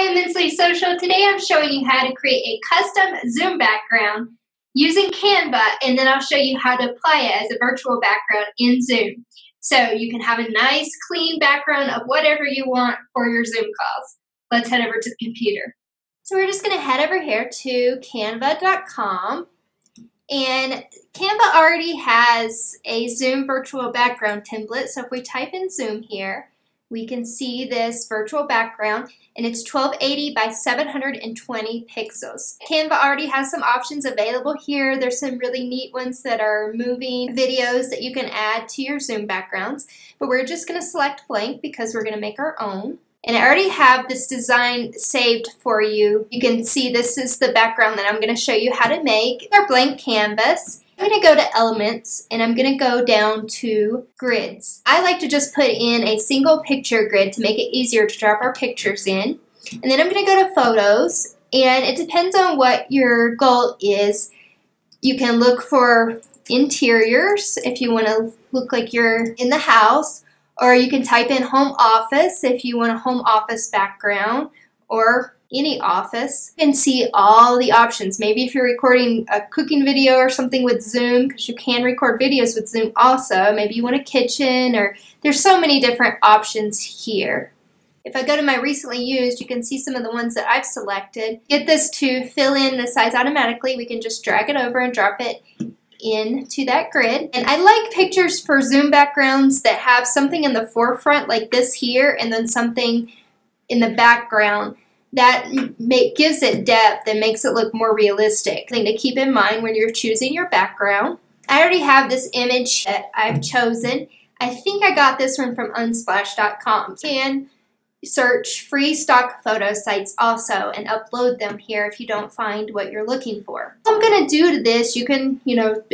Hi, Immensely Social. Today I'm showing you how to create a custom Zoom background using Canva, and then I'll show you how to apply it as a virtual background in Zoom. So you can have a nice, clean background of whatever you want for your Zoom calls. Let's head over to the computer. So we're just going to head over here to canva.com. And Canva already has a Zoom virtual background template. So if we type in Zoom here, we can see this virtual background, and it's 1280 by 720 pixels. Canva already has some options available here. There's some really neat ones that are moving videos that you can add to your Zoom backgrounds, but we're just going to select blank because we're going to make our own. And I already have this design saved for you. You can see this is the background that I'm going to show you how to make. Our blank canvas. I'm going to go to Elements, and I'm going to go down to Grids. I like to just put in a single picture grid to make it easier to drop our pictures in. And then I'm going to go to Photos, and it depends on what your goal is. You can look for interiors if you want to look like you're in the house, or you can type in home office if you want a home office background, or any office, and see all the options. Maybe if you're recording a cooking video or something with Zoom, because you can record videos with Zoom also, maybe you want a kitchen, or there's so many different options here. If I go to my recently used, you can see some of the ones that I've selected. Get this to fill in the size automatically. We can just drag it over and drop it into that grid. And I like pictures for Zoom backgrounds that have something in the forefront like this here, and then something in the background. That gives it depth and makes it look more realistic. Thing to keep in mind when you're choosing your background. I already have this image that I've chosen. I think I got this one from unsplash.com. You can search free stock photo sites also and upload them here if you don't find what you're looking for. What I'm going to do to this, you can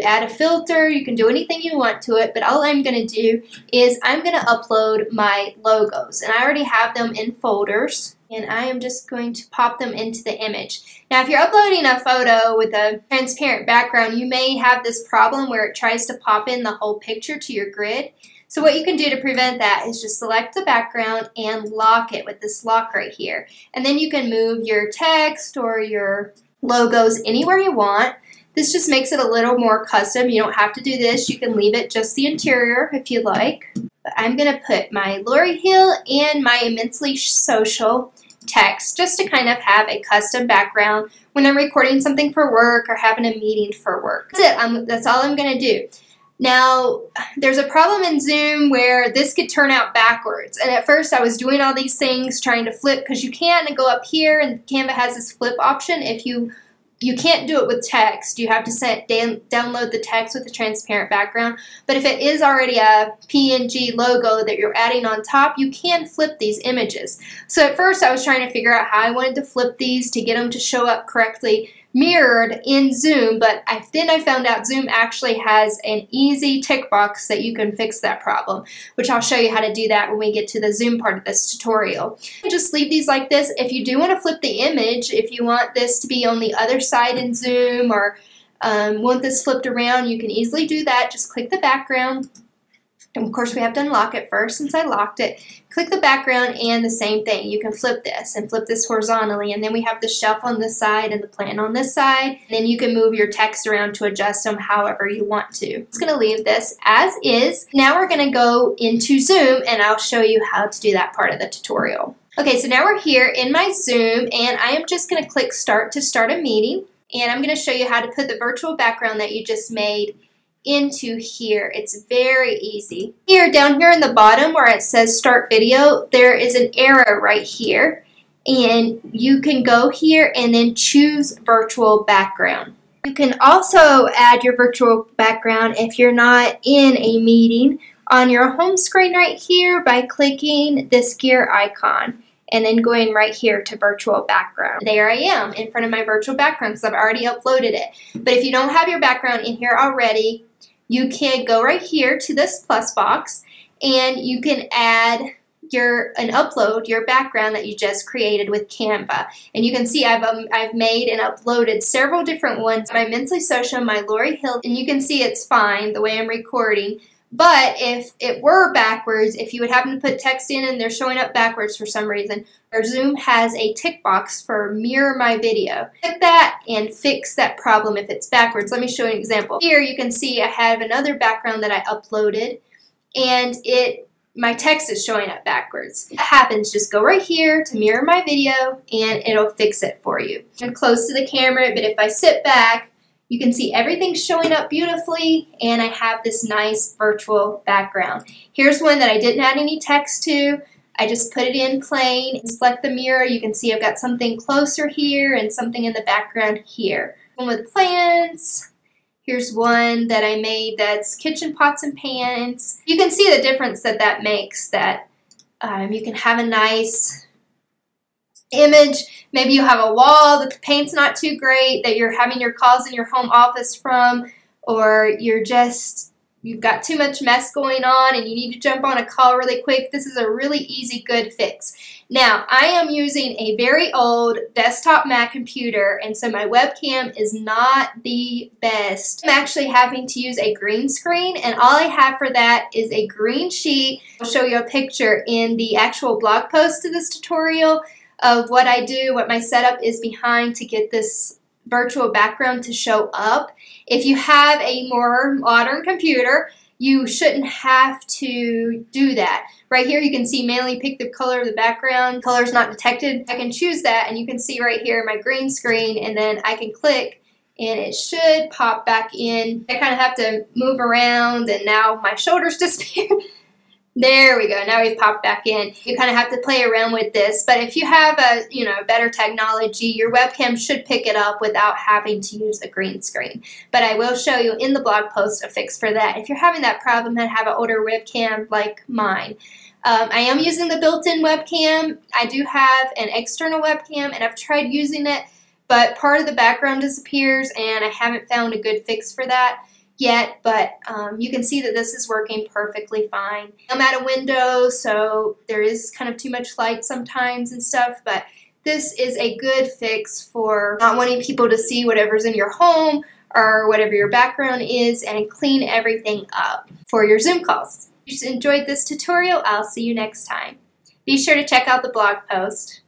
add a filter, you can do anything you want to it, but all I'm going to do is I'm going to upload my logos, and I already have them in folders. And I am just going to pop them into the image. Now, if you're uploading a photo with a transparent background, you may have this problem where it tries to pop in the whole picture to your grid. So what you can do to prevent that is just select the background and lock it with this lock right here. And then you can move your text or your logos anywhere you want. This just makes it a little more custom. You don't have to do this. You can leave it just the interior if you like. But I'm going to put my Lori Hill and my Immensely Social text just to kind of have a custom background when I'm recording something for work or having a meeting for work. That's it. That's all I'm going to do. Now, there's a problem in Zoom where this could turn out backwards. And at first I was doing all these things trying to flip, because you can go up here and Canva has this flip option. If you can't do it with text. You have to download the text with a transparent background. But if it is already a PNG logo that you're adding on top, you can flip these images. So at first I was trying to figure out how I wanted to flip these to get them to show up correctly mirrored in Zoom, but then I found out Zoom actually has an easy tick box that you can fix that problem, which I'll show you how to do that when we get to the Zoom part of this tutorial. Just leave these like this. If you do want to flip the image, if you want this to be on the other side in Zoom, or want this flipped around, you can easily do that. Just click the background. And of course, we have to unlock it first. Since I locked it, click the background, and the same thing. You can flip this and flip this horizontally, and then we have the shelf on this side and the plant on this side. And then you can move your text around to adjust them however you want to. I'm just going to leave this as is. Now we're going to go into Zoom, and I'll show you how to do that part of the tutorial. Okay, so now we're here in my Zoom, and I am just going to click Start to start a meeting. And I'm going to show you how to put the virtual background that you just made into here. It's very easy. Here, down here in the bottom where it says start video, there is an arrow right here, and you can go here and then choose virtual background. You can also add your virtual background if you're not in a meeting on your home screen right here by clicking this gear icon and then going right here to virtual background. There I am in front of my virtual background because I've already uploaded it. But if you don't have your background in here already, you can go right here to this plus box, and you can add and upload your background that you just created with Canva. And you can see I've made and uploaded several different ones. My Immensely Social, my Lori Hill, and you can see it's fine the way I'm recording. But if it were backwards, if you would happen to put text in and they're showing up backwards for some reason, our Zoom has a tick box for mirror my video. Click that and fix that problem if it's backwards. Let me show you an example. Here you can see I have another background that I uploaded and my text is showing up backwards. If that happens, just go right here to mirror my video and it'll fix it for you. I'm close to the camera, but if I sit back, you can see everything showing up beautifully and I have this nice virtual background. Here's one that I didn't add any text to. I just put it in plain and select the mirror. You can see I've got something closer here and something in the background here. One with plants. Here's one that I made that's kitchen pots and pans. You can see the difference that makes, that you can have a nice image. Maybe you have a wall that the paint's not too great, that you're having your calls in your home office from, or you've got too much mess going on and you need to jump on a call really quick. This is a really easy, good fix. Now, I am using a very old desktop Mac computer, and so my webcam is not the best. I'm actually having to use a green screen, and all I have for that is a green sheet. I'll show you a picture in the actual blog post to this tutorial of what I do, what my setup is behind to get this virtual background to show up. If you have a more modern computer, you shouldn't have to do that. Right here you can see manually pick the color of the background. Color's not detected. I can choose that and you can see right here my green screen, and then I can click and it should pop back in. I kind of have to move around and now my shoulders disappear. There we go, now we've popped back in. You kind of have to play around with this, but if you have a better technology, your webcam should pick it up without having to use the green screen. But I will show you in the blog post a fix for that. If you're having that problem and have an older webcam like mine. I am using the built-in webcam. I do have an external webcam and I've tried using it, but part of the background disappears and I haven't found a good fix for that yet, but you can see that this is working perfectly fine. I'm at a window, so there is kind of too much light sometimes and stuff, but this is a good fix for not wanting people to see whatever's in your home or whatever your background is, and clean everything up for your Zoom calls. If you enjoyed this tutorial, I'll see you next time. Be sure to check out the blog post.